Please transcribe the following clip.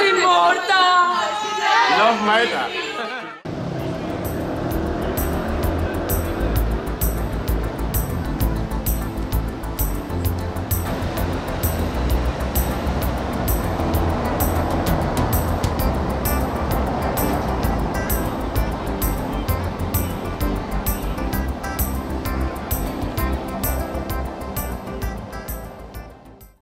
inmortal. Love matters.